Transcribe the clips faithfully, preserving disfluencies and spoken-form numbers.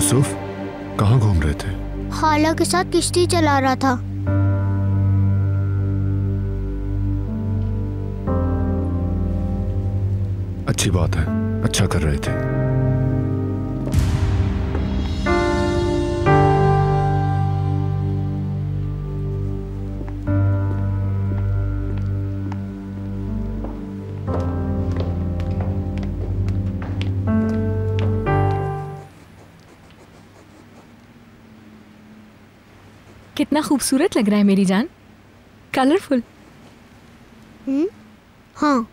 यूसुफ, कहाँ घूम रहे थे? खाला के साथ किश्ती चला रहा था। अच्छी बात है, अच्छा कर रहे थे। कितना खूबसूरत लग रहा है मेरी जान, कलरफुल। हम्म, हाँ।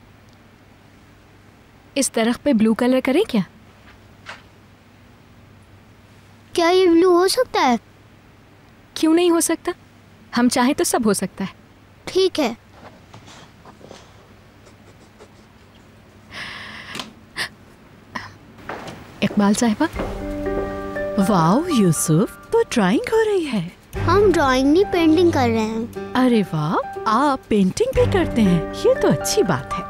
इस दरख्त पे ब्लू कलर करें क्या? क्या ये ब्लू हो सकता है? क्यों नहीं हो सकता, हम चाहे तो सब हो सकता है। ठीक है। इकबाल साहिबा। वाओ यूसुफ, तो ड्राइंग हो रही है। हम ड्राइंग नहीं, पेंटिंग कर रहे हैं। अरे वाह, आप पेंटिंग भी करते हैं, ये तो अच्छी बात है।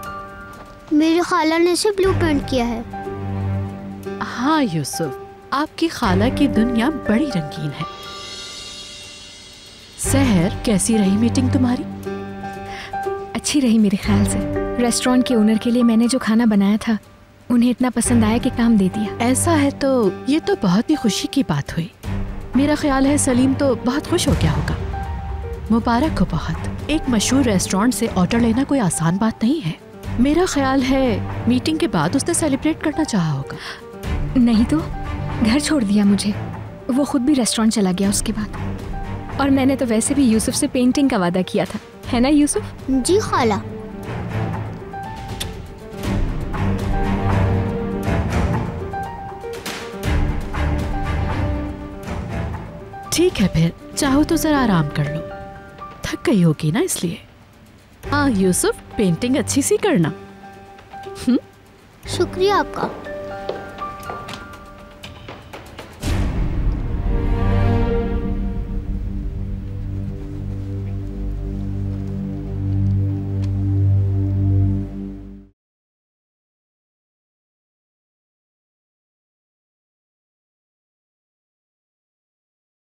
मेरी खाला ने इसे ब्लू पेंट किया है। हाँ यूसुफ, आपकी खाला की दुनिया बड़ी रंगीन है। सहर, कैसी रही मीटिंग तुम्हारी? अच्छी रही मेरे ख्याल से। रेस्टोरेंट के ओनर के लिए मैंने जो खाना बनाया था उन्हें इतना पसंद आया कि काम दे दिया। ऐसा है तो ये तो बहुत ही खुशी की बात हुई। मेरा ख्याल है सलीम तो बहुत खुश हो गया होगा। मुबारक हो बहुत। एक मशहूर रेस्टोरेंट से ऑर्डर लेना कोई आसान बात नहीं है। मेरा ख्याल है मीटिंग के बाद उसने सेलिब्रेट करना चाहा होगा। नहीं तो घर छोड़ दिया मुझे, वो खुद भी रेस्टोरेंट चला गया उसके बाद। और मैंने तो वैसे भी यूसुफ से पेंटिंग का वादा किया था, है ना यूसुफ? जी खाला। ठीक है, फिर चाहो तो जरा आराम कर लो, थक गई होगी ना इसलिए। हाँ यूसुफ, पेंटिंग अच्छी सी करना। शुक्रिया आपका।